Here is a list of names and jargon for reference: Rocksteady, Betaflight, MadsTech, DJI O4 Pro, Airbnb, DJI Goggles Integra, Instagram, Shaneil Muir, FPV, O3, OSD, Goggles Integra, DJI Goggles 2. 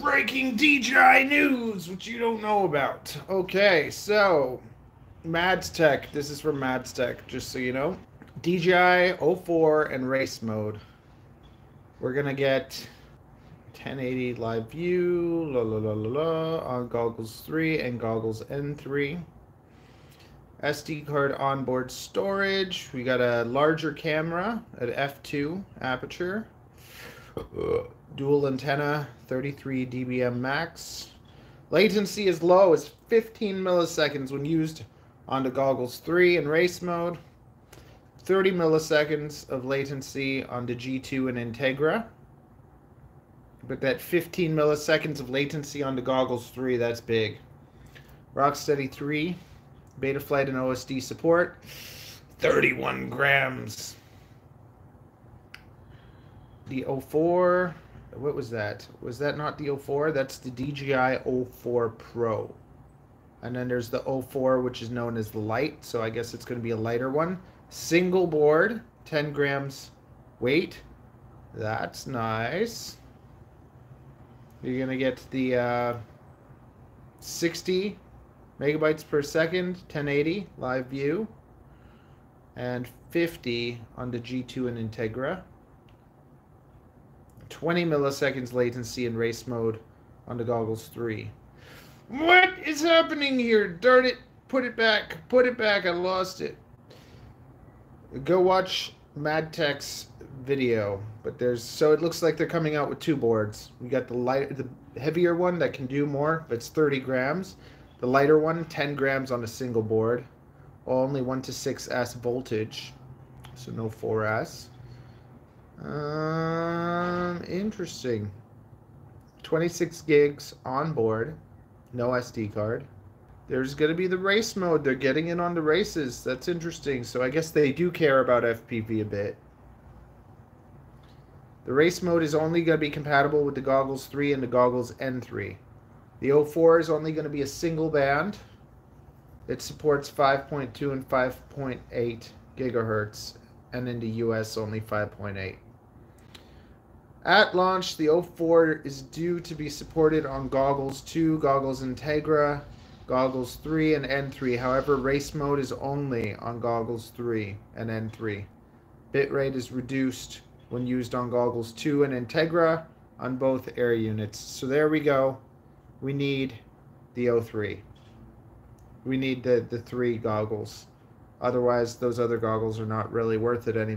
Breaking DJI news, which you don't know about. Okay, so MadsTech. This is from MadsTech, just so you know. DJI O4 and race mode. We're gonna get 1080 live view on Goggles 3 and Goggles N3. SD card onboard storage. We got a larger camera at f2 aperture. Dual antenna, 33 dBm max. Latency is low as 15 milliseconds when used onto Goggles 3 in race mode. 30 milliseconds of latency onto G2 and Integra. But that 15 milliseconds of latency onto Goggles 3, that's big. Rocksteady 3, Betaflight and OSD support. 31 grams. The O4, what was that? Was that not the O4? That's the DJI O4 Pro. And then there's the O4, which is known as the Lite, so I guess it's going to be a lighter one. Single board, 10 grams weight. That's nice. You're going to get the 60 megabytes per second, 1080 live view, and 50 on the G2 and Integra. 20 milliseconds latency in race mode on the Goggles 3. What is happening here? Darn it. Put it back. Put it back. I lost it. Go watch MadTech's video. But so it looks like they're coming out with two boards. We got the heavier one that can do more, but it's 30 grams. The lighter one, 10 grams on a single board. Only 1 to 6S voltage. So no 4S. Interesting. 26 gigs on board, no SD card. There's going to be the race mode. They're getting in on the races. That's interesting. So I guess they do care about FPV a bit. The race mode is only going to be compatible with the Goggles 3 and the Goggles N3. The O4 is only going to be a single band. It supports 5.2 and 5.8 gigahertz, and in the US only 5.8. At launch, the O4 is due to be supported on Goggles 2, Goggles Integra, Goggles 3, and N3. However, race mode is only on Goggles 3 and N3. Bitrate is reduced when used on Goggles 2 and Integra on both air units. So there we go. We need the O3. We need the three goggles. Otherwise, those other goggles are not really worth it anymore.